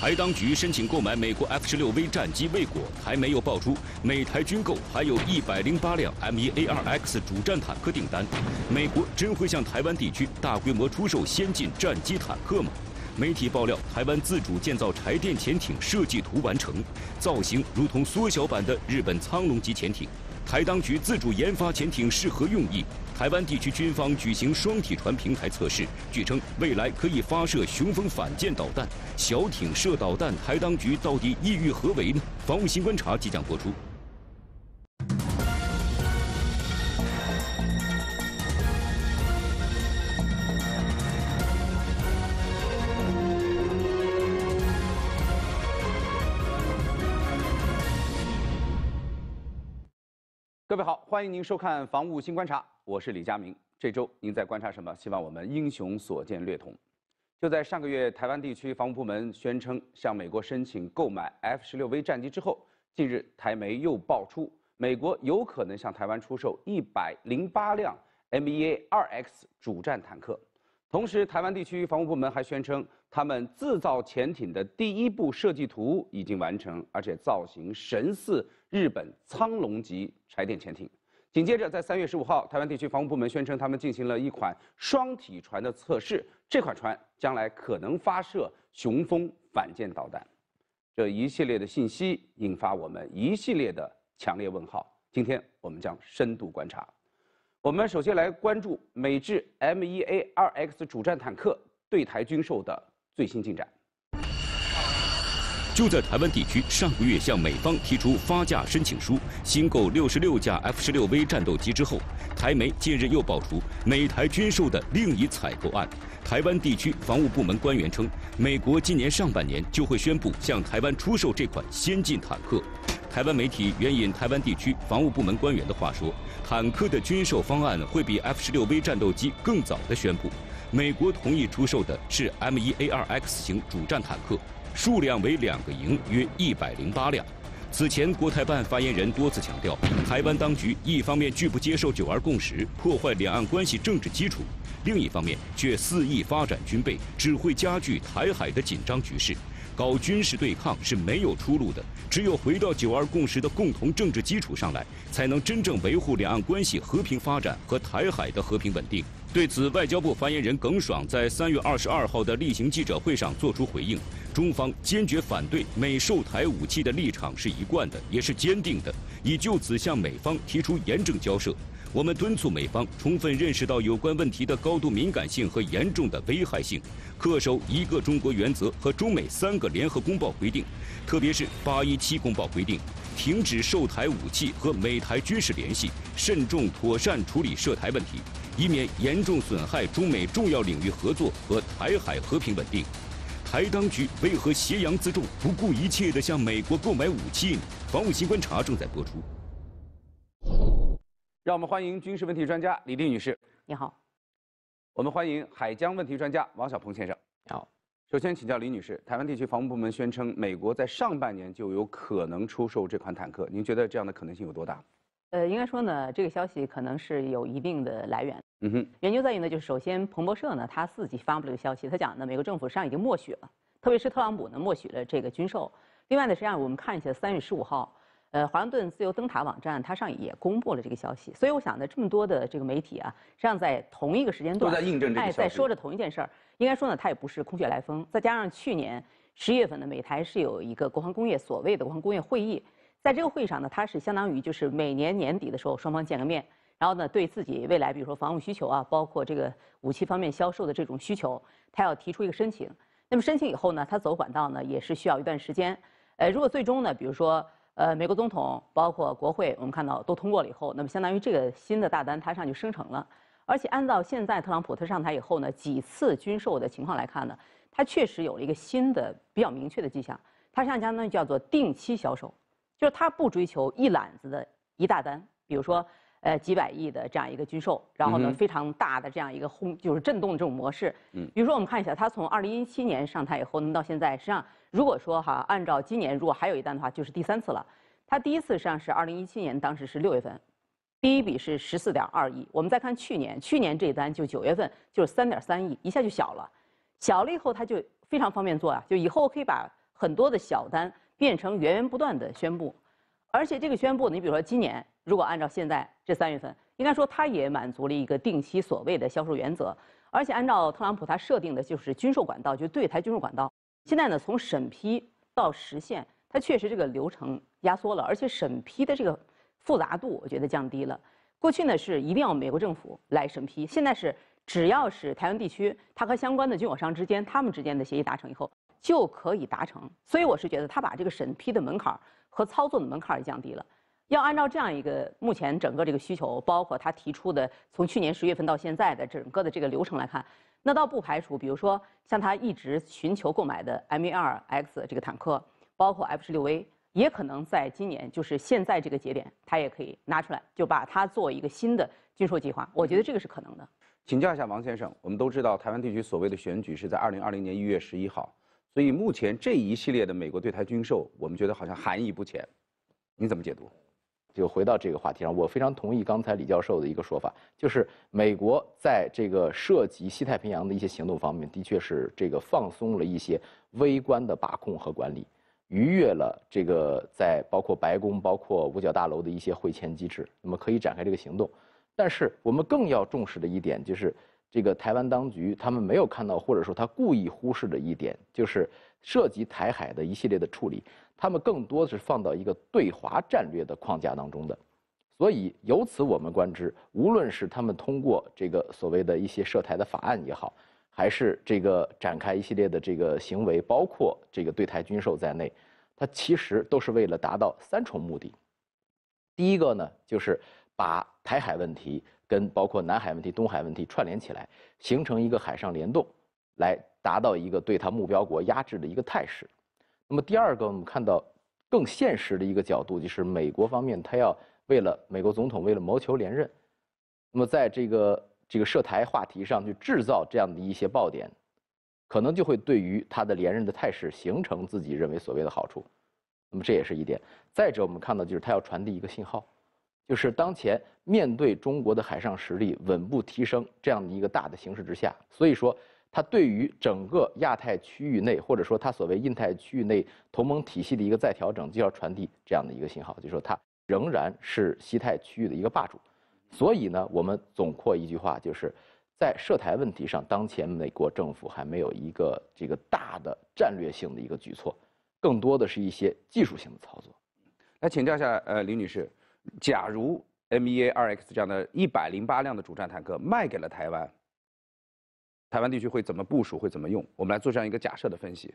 台当局申请购买美国 F-16V 战机未果，还没有爆出美台军购还有108辆 M1A2X 主战坦克订单。美国真会向台湾地区大规模出售先进战机坦克吗？ 媒体爆料，台湾自主建造柴电潜艇设计图完成，造型如同缩小版的日本苍龙级潜艇。台当局自主研发潜艇是何用意？台湾地区军方举行双体船平台测试，据称未来可以发射雄风反舰导弹。小艇射导弹，台当局到底意欲何为呢？防务新观察即将播出。 各位好，欢迎您收看《防务新观察》，我是李佳明。这周您在观察什么？希望我们英雄所见略同。就在上个月，台湾地区防务部门宣称向美国申请购买 F-16V 战机之后，近日台媒又爆出美国有可能向台湾出售108辆 M1A2X 主战坦克。同时，台湾地区防务部门还宣称，他们自造潜艇的第一步设计图已经完成，而且造型神似日本苍龙级柴电潜艇。紧接着，在3月15号，台湾地区防务部门宣称，他们进行了一款双体船的测试，这款船将来可能发射雄风反舰导弹。这一系列的信息引发我们一系列的强烈问号。今天我们将深度观察。 我们首先来关注美制 M1A2X 主战坦克对台军售的最新进展。就在台湾地区上个月向美方提出发价申请书，新购66架 F-16V 战斗机之后，台媒近日又爆出美台军售的另一采购案。台湾地区防务部门官员称，美国今年上半年就会宣布向台湾出售这款先进坦克。 台湾媒体援引台湾地区防务部门官员的话说，坦克的军售方案会比 F-16V 战斗机更早的宣布。美国同意出售的是 M1A2X 型主战坦克，数量为2个营，约108辆。此前，国台办发言人多次强调，台湾当局一方面拒不接受9·2共识，破坏两岸关系政治基础；另一方面却肆意发展军备，只会加剧台海的紧张局势。 搞军事对抗是没有出路的，只有回到9·2共识的共同政治基础上来，才能真正维护两岸关系和平发展和台海的和平稳定。对此，外交部发言人耿爽在3月22号的例行记者会上作出回应：中方坚决反对美售台武器的立场是一贯的，也是坚定的，已就此向美方提出严正交涉。我们敦促美方充分认识到有关问题的高度敏感性和严重的危害性，恪守一个中国原则和中美3个。 联合公报规定，特别是817公报规定，停止售台武器和美台军事联系，慎重妥善处理涉台问题，以免严重损害中美重要领域合作和台海和平稳定。台当局为何挟洋自重，不顾一切地向美国购买武器呢？防务新观察正在播出。让我们欢迎军事问题专家李丽女士，你好。我们欢迎海疆问题专家王晓鹏先生，你好。 首先请教李女士，台湾地区防务部门宣称，美国在上半年就有可能出售这款坦克，您觉得这样的可能性有多大？应该说呢，这个消息可能是有一定的来源。嗯哼，原因在于呢，就是首先彭博社呢他自己发布了一个消息，他讲呢，美国政府实际上已经默许了，特别是特朗普呢默许了这个军售。另外呢，实际上我们看一下3月15号，华盛顿自由灯塔网站它上也公布了这个消息。所以我想呢，这么多的这个媒体啊，实际上在同一个时间段都在印证这个消息，在说着同一件事儿。 应该说呢，它也不是空穴来风。再加上去年10月份呢，美台是有一个国防工业所谓的国防工业会议，在这个会上呢，它是相当于就是每年年底的时候双方见个面，然后呢，对自己未来比如说防务需求啊，包括这个武器方面销售的这种需求，它要提出一个申请。那么申请以后呢，它走管道呢也是需要一段时间。如果最终呢，比如说美国总统包括国会，我们看到都通过了以后，那么相当于这个新的大单它上就生成了。 而且按照现在特朗普他上台以后呢，几次军售的情况来看呢，他确实有了一个新的比较明确的迹象。他上家呢叫做定期销售，就是他不追求一揽子的一大单，比如说几百亿的这样一个军售，然后呢非常大的这样一个轰就是震动的这种模式。嗯，比如说我们看一下，他从2017年上台以后，那么到现在，实际上如果说哈，按照今年如果还有一单的话，就是第3次了。他第1次实际上是2017年，当时是6月份。 第一笔是14.2亿，我们再看去年，去年这一单就9月份就是3.3亿，一下就小了，小了以后它就非常方便做啊，就以后可以把很多的小单变成源源不断的宣布，而且这个宣布，你比如说今年，如果按照现在这3月份，应该说它也满足了一个定期所谓的销售原则，而且按照特朗普他设定的就是军售管道，就对台军售管道。现在呢，从审批到实现，它确实这个流程压缩了，而且审批的这个复杂度我觉得降低了。过去呢是一定要美国政府来审批，现在是。 只要是台湾地区，它和相关的军火商之间，他们之间的协议达成以后，就可以达成。所以我是觉得，他把这个审批的门槛和操作的门槛也降低了。要按照这样一个目前整个这个需求，包括他提出的从去年10月份到现在的整个的这个流程来看，那倒不排除，比如说像他一直寻求购买的 M1A2X 这个坦克，包括 F-16V， 也可能在今年，就是现在这个节点，他也可以拿出来，就把它做一个新的军售计划。我觉得这个是可能的。 请教一下王先生，我们都知道台湾地区所谓的选举是在2020年1月11号，所以目前这一系列的美国对台军售，我们觉得好像含义不浅，你怎么解读？就回到这个话题上，我非常同意刚才李教授的一个说法，就是美国在这个涉及西太平洋的一些行动方面，的确是这个放松了一些微观的把控和管理，逾越了这个在包括白宫、包括五角大楼的一些会签机制，那么可以展开这个行动。 但是我们更要重视的一点，就是这个台湾当局他们没有看到，或者说他故意忽视的一点，就是涉及台海的一系列的处理，他们更多是放到一个对华战略的框架当中的。所以由此我们观之，无论是他们通过这个所谓的一些涉台的法案也好，还是这个展开一系列的这个行为，包括这个对台军售在内，它其实都是为了达到3重目的。第一个呢，就是。 把台海问题跟包括南海问题、东海问题串联起来，形成一个海上联动，来达到一个对它目标国压制的一个态势。那么第二个，我们看到更现实的一个角度，就是美国方面，他要为了美国总统为了谋求连任，那么在这个涉台话题上去制造这样的一些爆点，可能就会对于他的连任的态势形成自己认为所谓的好处。那么这也是一点。再者，我们看到就是他要传递一个信号。 就是当前面对中国的海上实力稳步提升这样的一个大的形势之下，所以说它对于整个亚太区域内，或者说它所谓印太区域内同盟体系的一个再调整，就要传递这样的一个信号，就是说它仍然是西太区域的一个霸主。所以呢，我们总括一句话，就是在涉台问题上，当前美国政府还没有一个这个大的战略性的一个举措，更多的是一些技术性的操作。来请教一下，李女士。 假如 M1A2X 这样的108辆的主战坦克卖给了台湾，台湾地区会怎么部署，会怎么用？我们来做这样一个假设的分析。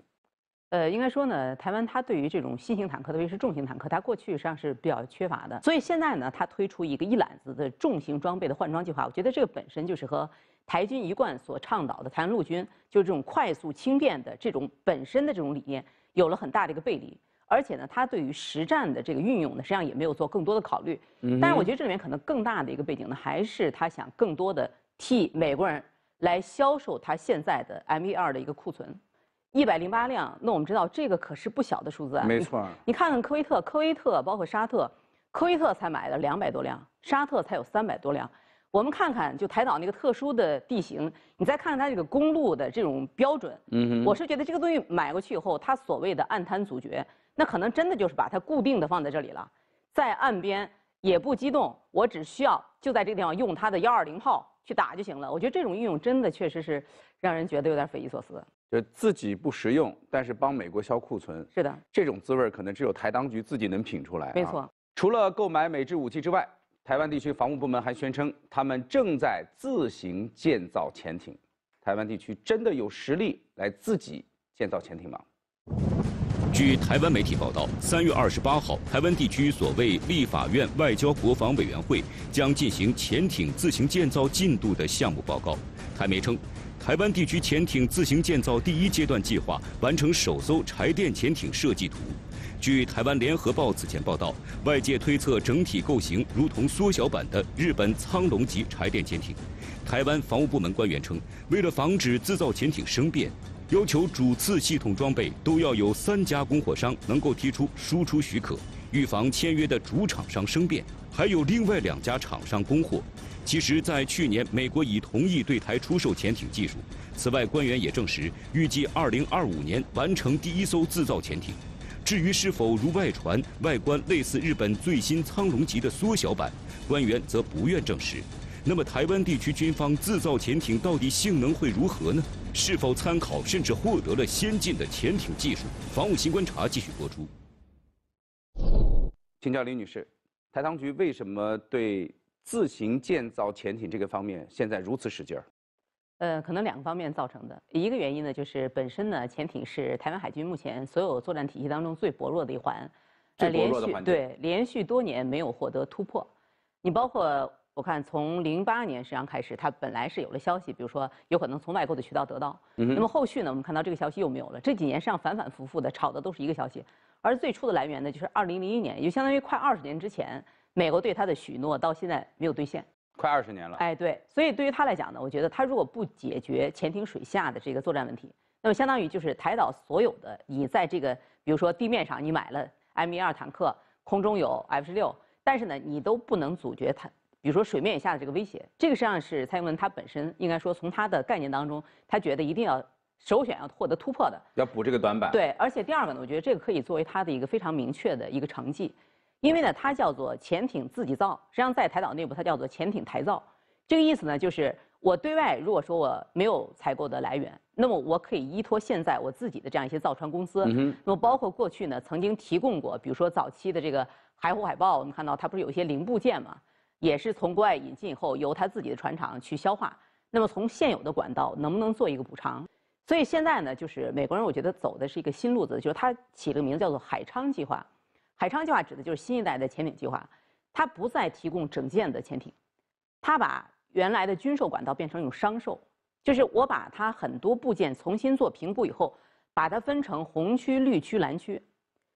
应该说呢，台湾它对于这种新型坦克，特别是重型坦克，它过去实际上是比较缺乏的。所以现在呢，它推出一个一揽子的重型装备的换装计划，我觉得这个本身就是和台军一贯所倡导的台湾陆军就是这种快速轻便的这种本身的这种理念有了很大的一个背离。 而且呢，它对于实战的这个运用呢，实际上也没有做更多的考虑。但是我觉得这里面可能更大的一个背景呢，还是他想更多的替美国人来销售他现在的 M1A2的一个库存，108辆。那我们知道这个可是不小的数字啊。没错。你看看科威特包括沙特，科威特才买了200多辆，沙特才有300多辆。我们看看就台岛那个特殊的地形，你再看看它这个公路的这种标准，我是觉得这个东西买过去以后，它所谓的按滩阻绝。 那可能真的就是把它固定的放在这里了，在岸边也不激动，我只需要就在这个地方用它的120炮去打就行了。我觉得这种运用真的确实是让人觉得有点匪夷所思，就自己不实用，但是帮美国销库存。是的，这种滋味可能只有台当局自己能品出来。没错，除了购买美制武器之外，台湾地区防务部门还宣称他们正在自行建造潜艇。台湾地区真的有实力来自己建造潜艇吗？ 据台湾媒体报道，3月28号，台湾地区所谓立法院外交国防委员会将进行潜艇自行建造进度的项目报告。台媒称，台湾地区潜艇自行建造第1阶段计划完成首艘柴电潜艇设计图。据台湾联合报此前报道，外界推测整体构型如同缩小版的日本苍龙级柴电潜艇。台湾防务部门官员称，为了防止自造潜艇生变。 要求主次系统装备都要有3家供货商能够提出输出许可，预防签约的主厂商生变，还有另外2家厂商供货。其实，在去年，美国已同意对台出售潜艇技术。此外，官员也证实，预计2025年完成第1艘自造潜艇。至于是否如外传，外观类似日本最新苍龙级的缩小版，官员则不愿证实。 那么，台湾地区军方自造潜艇到底性能会如何呢？是否参考甚至获得了先进的潜艇技术？防务新观察继续播出。请教李女士，台当局为什么对自行建造潜艇这个方面现在如此使劲儿？可能2个方面造成的。一个原因呢，就是本身呢，潜艇是台湾海军目前所有作战体系当中最薄弱的一环，连续多年没有获得突破。你包括。 我看从08年实际上开始，它本来是有了消息，比如说有可能从外购的渠道得到。那么后续呢，我们看到这个消息又没有了。这几年实际上反反复复的炒的都是一个消息，而最初的来源呢，就是2001年，也就相当于快20年之前，美国对它的许诺到现在没有兑现，快20年了。哎，对，所以对于他来讲呢，我觉得他如果不解决潜艇水下的这个作战问题，那么相当于就是台岛所有的你在这个，比如说地面上你买了 M12坦克，空中有 F-16，但是呢，你都不能阻绝它。 比如说水面以下的这个威胁，这个实际上是蔡英文他本身应该说从他的概念当中，他觉得一定要首选要获得突破的，要补这个短板。对，而且2个呢，我觉得这个可以作为他的一个非常明确的一个成绩，因为呢，它叫做潜艇自己造，实际上在台岛内部它叫做潜艇台造。这个意思呢，就是我对外如果说我没有采购的来源，那么我可以依托现在我自己的这样一些造船公司，那么包括过去呢曾经提供过，比如说早期的这个海虎海豹，我们看到它不是有一些零部件嘛。 也是从国外引进以后，由他自己的船厂去消化。那么从现有的管道能不能做一个补偿？所以现在呢，就是美国人我觉得走的是一个新路子，就是他起了个名字叫做海昌计划。海昌计划指的就是新一代的潜艇计划，它不再提供整舰的潜艇，它把原来的军售管道变成一种商售，就是我把它很多部件重新做评估以后，把它分成红区、绿区、蓝区，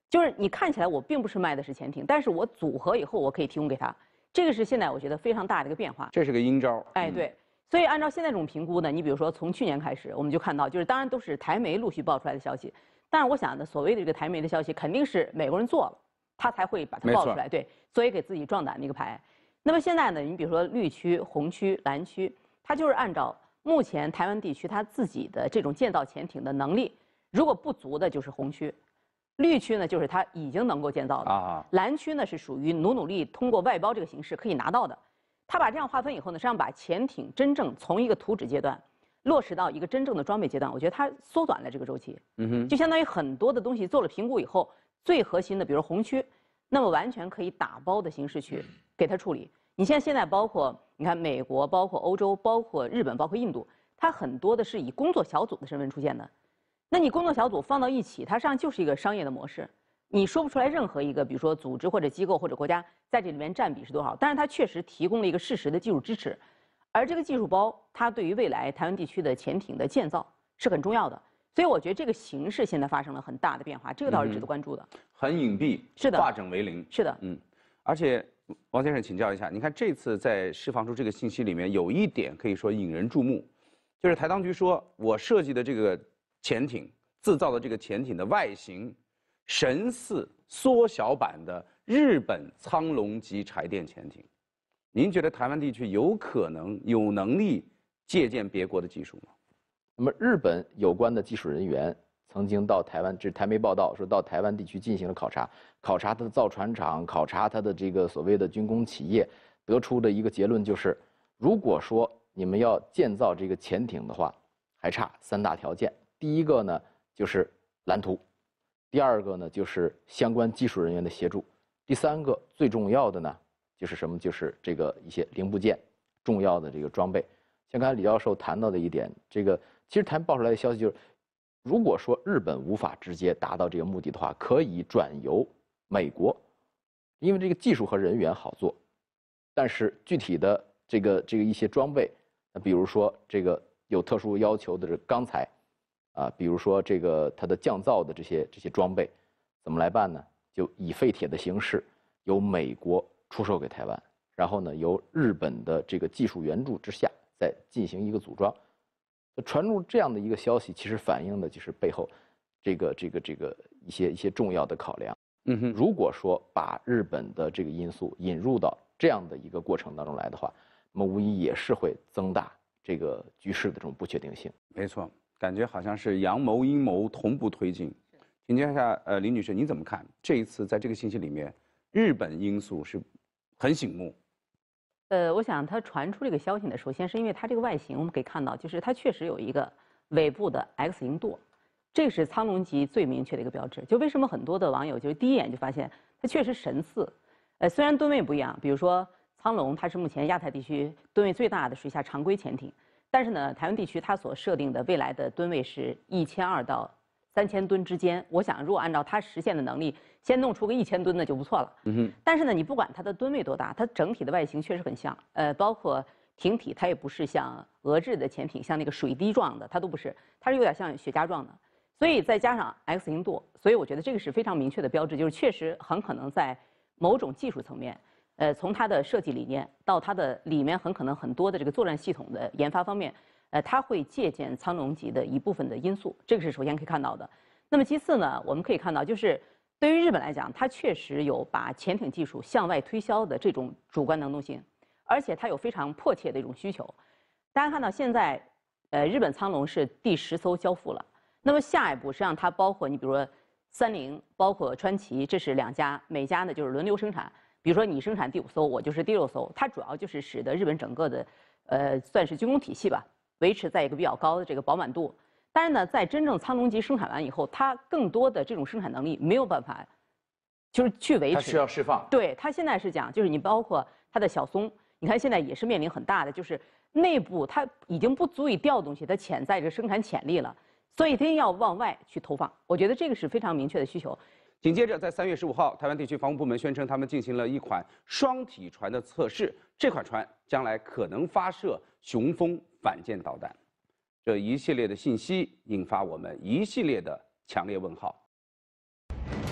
就是你看起来我并不是卖的是潜艇，但是我组合以后我可以提供给他。 这个是现在我觉得非常大的一个变化，这是个阴招。哎，对，所以按照现在这种评估呢，你比如说从去年开始，我们就看到，就是当然都是台媒陆续爆出来的消息，但是我想呢，所谓的这个台媒的消息，肯定是美国人做了，他才会把它爆出来，对，所以给自己壮胆的一个牌。那么现在呢，你比如说绿区、红区、蓝区，它就是按照目前台湾地区它自己的这种建造潜艇的能力，如果不足的就是红区。 绿区呢，就是它已经能够建造的；蓝区呢，是属于努力通过外包这个形式可以拿到的。他把这样划分以后呢，实际上把潜艇真正从一个图纸阶段落实到一个真正的装备阶段，我觉得它缩短了这个周期。就相当于很多的东西做了评估以后，最核心的，比如红区，那么完全可以打包的形式去给它处理。你像现在包括你看美国、包括欧洲、包括日本、包括印度，它很多的是以工作小组的身份出现的。 那你工作小组放到一起，它实际上就是一个商业的模式，你说不出来任何一个，比如说组织或者机构或者国家在这里面占比是多少，但是它确实提供了一个事实的技术支持，而这个技术包它对于未来台湾地区的潜艇的建造是很重要的，所以我觉得这个形势现在发生了很大的变化，这个倒是值得关注的。很隐蔽，是的，化整为零，是的，而且王先生请教一下，你看这次在释放出这个信息里面有一点可以说引人注目，就是台当局说我设计的这个。 潜艇自造的这个潜艇的外形，神似缩小版的日本苍龙级柴电潜艇。您觉得台湾地区有可能有能力借鉴别国的技术吗？那么日本有关的技术人员曾经到台湾，这台媒报道说到台湾地区进行了考察，考察它的造船厂，考察它的这个所谓的军工企业，得出的一个结论就是，如果说你们要建造这个潜艇的话，还差3大条件。 第一个呢就是蓝图，第2个呢就是相关技术人员的协助，第3个最重要的呢就是什么？就是这个一些零部件，重要的这个装备。像刚才李教授谈到的一点，这个其实谈爆出来的消息就是，如果说日本无法直接达到这个目的的话，可以转由美国，因为这个技术和人员好做，但是具体的这个一些装备，那比如说这个有特殊要求的这钢材。 啊，比如说这个它的降噪的这些装备，怎么来办呢？就以废铁的形式由美国出售给台湾，然后呢由日本的这个技术援助之下再进行一个组装。传入这样的一个消息，其实反映的就是背后这个一些重要的考量。如果说把日本的这个因素引入到这样的一个过程当中来的话，那么无疑也是会增大这个局势的这种不确定性。没错，感觉好像是阳谋阴谋同步推进。请教一下，林女士，你怎么看这一次在这个信息里面，日本因素是很醒目？我想它传出这个消息呢，首先是因为它这个外形，我们可以看到，就是它确实有一个尾部的 X 型舵。 这是苍龙级最明确的一个标志。就为什么很多的网友就是第一眼就发现它确实神似，虽然吨位不一样，比如说苍龙它是目前亚太地区吨位最大的水下常规潜艇，但是呢，台湾地区它所设定的未来的吨位是1200到3000吨之间。我想，如果按照它实现的能力，先弄出个1000吨的就不错了。但是呢，你不管它的吨位多大，它整体的外形确实很像，包括。 艇体它也不是像俄制的潜艇，像那个水滴状的，它都不是，它是有点像雪茄状的。所以再加上 X 型舵，所以我觉得这个是非常明确的标志，就是确实很可能在某种技术层面，从它的设计理念到它的里面很可能很多的这个作战系统的研发方面，它会借鉴苍龙级的一部分的因素，这个是首先可以看到的。那么其次呢，我们可以看到就是对于日本来讲，它确实有把潜艇技术向外推销的这种主观能动性。 而且它有非常迫切的一种需求，大家看到现在，日本苍龙是第10艘交付了，那么下一步实际上它包括你比如说30，包括川崎，这是2家，每家呢就是轮流生产，比如说你生产第5艘，我就是第6艘，它主要就是使得日本整个的，算是军工体系吧，维持在一个比较高的这个饱满度。但是呢，在真正苍龙级生产完以后，它更多的这种生产能力没有办法，就是去维持，它需要释放。对，它现在是讲就是你包括它的小松。 你看，现在也是面临很大的，就是内部它已经不足以调动起它潜在的生产潜力了，所以一定要往外去投放。我觉得这个是非常明确的需求。紧接着，在3月15号，台湾地区防务部门宣称他们进行了一款双体船的测试，这款船将来可能发射雄风反舰导弹。这一系列的信息引发我们一系列的强烈问号。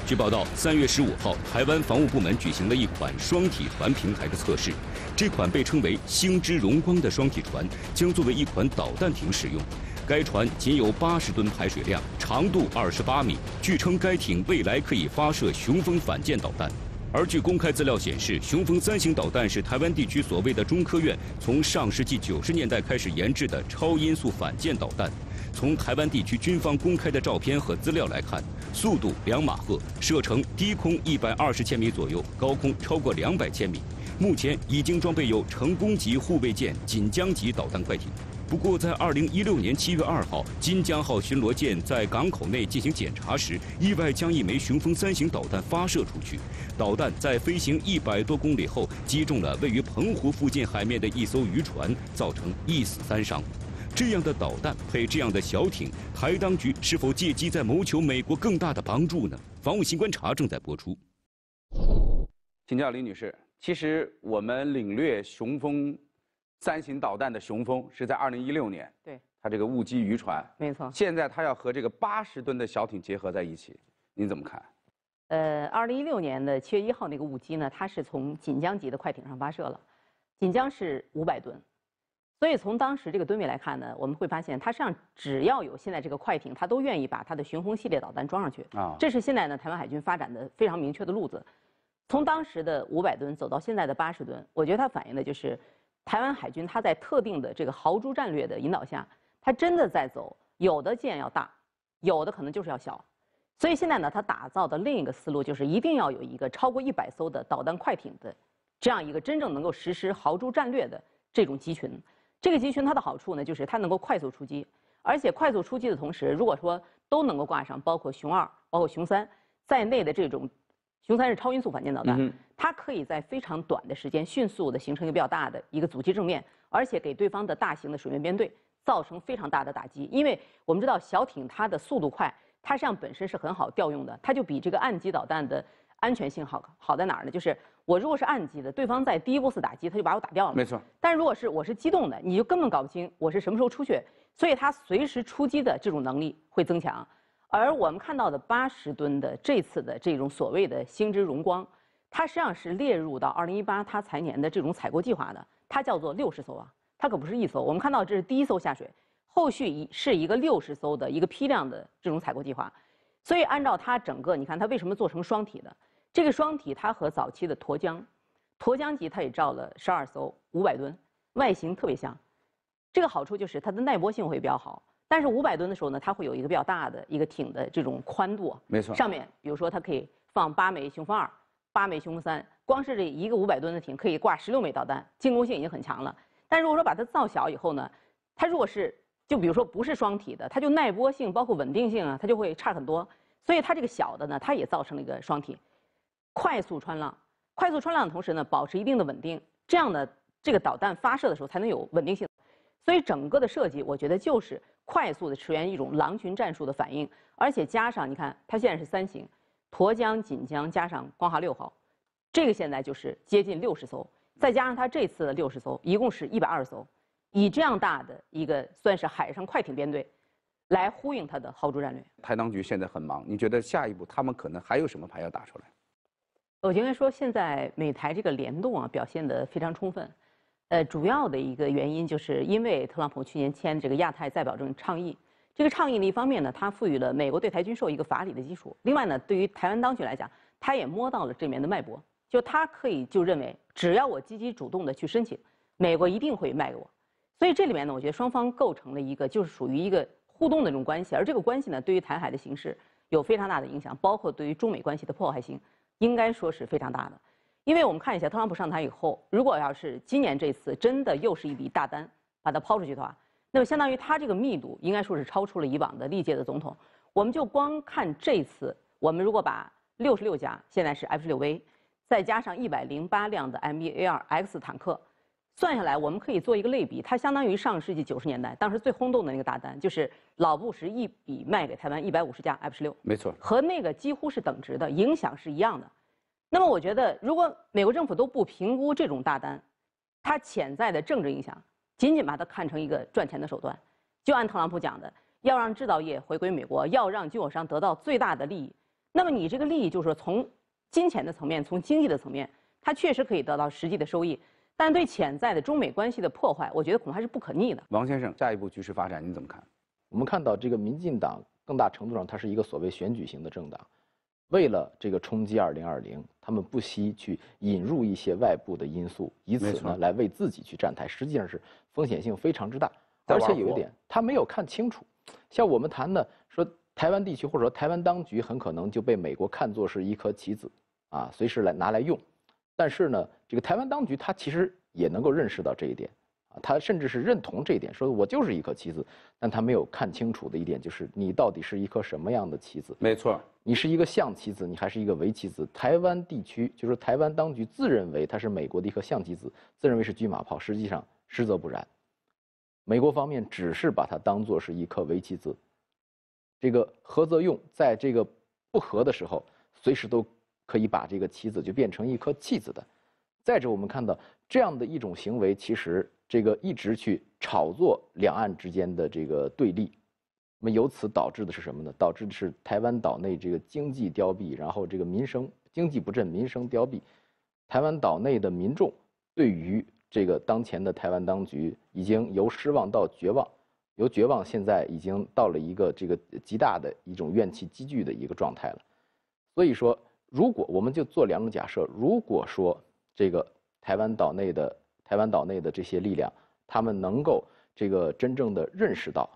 据报道，3月15号，台湾防务部门举行了一款双体船平台的测试。这款被称为“星之荣光”的双体船将作为一款导弹艇使用。该船仅有80吨排水量，长度28米。据称，该艇未来可以发射雄风反舰导弹。而据公开资料显示，雄风3型导弹是台湾地区所谓的中科院从上世纪90年代开始研制的超音速反舰导弹。 从台湾地区军方公开的照片和资料来看，速度2马赫，射程低空120千米左右，高空超过200千米。目前已经装备有成功级护卫舰、锦江级导弹快艇。不过，在2016年7月2号，锦江号巡逻舰在港口内进行检查时，意外将一枚雄风3型导弹发射出去。导弹在飞行100多公里后，击中了位于澎湖附近海面的1艘渔船，造成1死3伤。 这样的导弹配这样的小艇，台当局是否借机在谋求美国更大的帮助呢？防务新观察正在播出。请教林女士，其实我们领略雄风3型导弹的雄风是在2016年，对，它这个误击渔船，没错。现在它要和这个80吨的小艇结合在一起，您怎么看？2016年7月1号那个误击呢，它是从锦江级的快艇上发射了，锦江是500吨。 所以从当时这个吨位来看呢，我们会发现它实际上只要有现在这个快艇，它都愿意把它的雄风系列导弹装上去啊。这是现在呢台湾海军发展的非常明确的路子。从当时的500吨走到现在的80吨，我觉得它反映的就是台湾海军它在特定的这个豪猪战略的引导下，它真的在走有的舰要大，有的可能就是要小。所以现在呢，它打造的另一个思路就是一定要有一个超过100艘的导弹快艇的这样一个真正能够实施豪猪战略的这种集群。 这个集群它的好处呢，就是它能够快速出击，而且快速出击的同时，如果说都能够挂上，包括雄2、包括雄3在内的这种，雄3是超音速反舰导弹，它可以在非常短的时间迅速的形成一个比较大的一个阻击正面，而且给对方的大型的水面编队造成非常大的打击。因为我们知道小艇它的速度快，它实际上本身是很好调用的，它就比这个岸基导弹的安全性好在哪儿呢？就是。 我如果是岸基的，对方在第一波次打击，他就把我打掉了。没错。但如果是我是机动的，你就根本搞不清我是什么时候出去，所以他随时出击的这种能力会增强。而我们看到的80吨的这次的这种所谓的“星之荣光”，它实际上是列入到2018它财年的这种采购计划的，它叫做60艘啊，它可不是1艘。我们看到这是第1艘下水，后续是一个60艘的一个批量的这种采购计划。所以按照它整个，你看它为什么做成双体的？这个双体它和早期的沱江级它也造了12艘500吨，外形特别像。这个好处就是它的耐磨性会比较好。 但是500吨的时候呢，它会有一个比较大的一个艇的这种宽度，没错。上面比如说它可以放8枚雄风2、8枚雄风3，光是这一个500吨的艇可以挂16枚导弹，进攻性已经很强了。但如果说把它造小以后呢，它如果是就比如说不是双体的，它就耐波性包括稳定性啊，它就会差很多。所以它这个小的呢，它也造成了一个双体，快速穿浪，快速穿浪的同时呢，保持一定的稳定，这样呢，这个导弹发射的时候才能有稳定性。 所以整个的设计，我觉得就是快速的驰援一种狼群战术的反应，而且加上你看，它现在是3型，沱江、锦江加上光华6号，这个现在就是接近60艘，再加上它这次的60艘，一共是120艘，以这样大的一个算是海上快艇编队，来呼应它的豪猪战略。台当局现在很忙，你觉得下一步他们可能还有什么牌要打出来？我应该说，现在美台这个联动啊，表现得非常充分。 主要的一个原因就是因为特朗普去年签这个亚太再保证倡议，这个倡议呢，一方面呢，它赋予了美国对台军售一个法理的基础；另外呢，对于台湾当局来讲，他也摸到了这里面的脉搏，就他可以就认为，只要我积极主动的去申请，美国一定会卖给我。所以这里面呢，我觉得双方构成了一个就是属于一个互动的这种关系，而这个关系呢，对于台海的形势有非常大的影响，包括对于中美关系的破坏性，应该说是非常大的。 因为我们看一下，特朗普上台以后，如果要是今年这次真的又是一笔大单把它抛出去的话，那么相当于它这个密度应该说是超出了以往的历届的总统。我们就光看这次，我们如果把66架现在是 F-16V， 再加上108辆的 M1A2X 坦克，算下来我们可以做一个类比，它相当于上世纪90年代当时最轰动的那个大单，就是老布什一笔卖给台湾150架 F-16， 没错，和那个几乎是等值的，影响是一样的。 那么我觉得，如果美国政府都不评估这种大单，它潜在的政治影响，仅仅把它看成一个赚钱的手段，就按特朗普讲的，要让制造业回归美国，要让军火商得到最大的利益。那么你这个利益就是从金钱的层面，从经济的层面，它确实可以得到实际的收益，但对潜在的中美关系的破坏，我觉得恐怕是不可逆的。王先生，下一步局势发展你怎么看？我们看到这个民进党更大程度上它是一个所谓选举型的政党。 为了这个冲击2020，他们不惜去引入一些外部的因素，以此呢来为自己去站台，实际上是风险性非常之大。而且有一点，他没有看清楚。像我们谈的说，台湾地区或者说台湾当局很可能就被美国看作是一颗棋子，啊，随时来拿来用。但是呢，这个台湾当局他其实也能够认识到这一点，啊，他甚至是认同这一点，说我就是一颗棋子。但他没有看清楚的一点就是，你到底是一颗什么样的棋子？没错。 你是一个象棋子，你还是一个围棋子？台湾地区就是台湾当局自认为它是美国的一颗象棋子，自认为是车马炮，实际上实则不然。美国方面只是把它当作是一颗围棋子，这个合则用，在这个不合的时候，随时都可以把这个棋子就变成一颗弃子的。再者，我们看到这样的一种行为，其实这个一直去炒作两岸之间的这个对立。 那么由此导致的是什么呢？导致的是台湾岛内这个经济凋敝，然后这个民生经济不振，民生凋敝。台湾岛内的民众对于这个当前的台湾当局已经由失望到绝望，由绝望现在已经到了一个这个极大的一种怨气积聚的一个状态了。所以说，如果我们就做两种假设，如果说这个台湾岛内的这些力量，他们能够这个真正的认识到。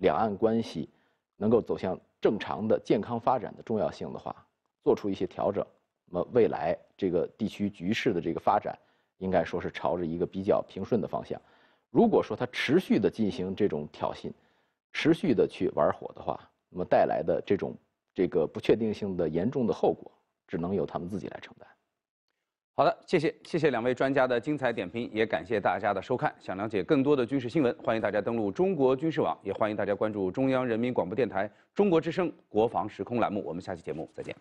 两岸关系能够走向正常的、健康发展的重要性的话，做出一些调整，那么未来这个地区局势的这个发展，应该说是朝着一个比较平顺的方向。如果说它持续的进行这种挑衅，持续的去玩火的话，那么带来的这种不确定性的严重的后果，只能由他们自己来承担。 好的，谢谢两位专家的精彩点评，也感谢大家的收看。想了解更多的军事新闻，欢迎大家登录中国军事网，也欢迎大家关注中央人民广播电台中国之声国防时空栏目。我们下期节目再见。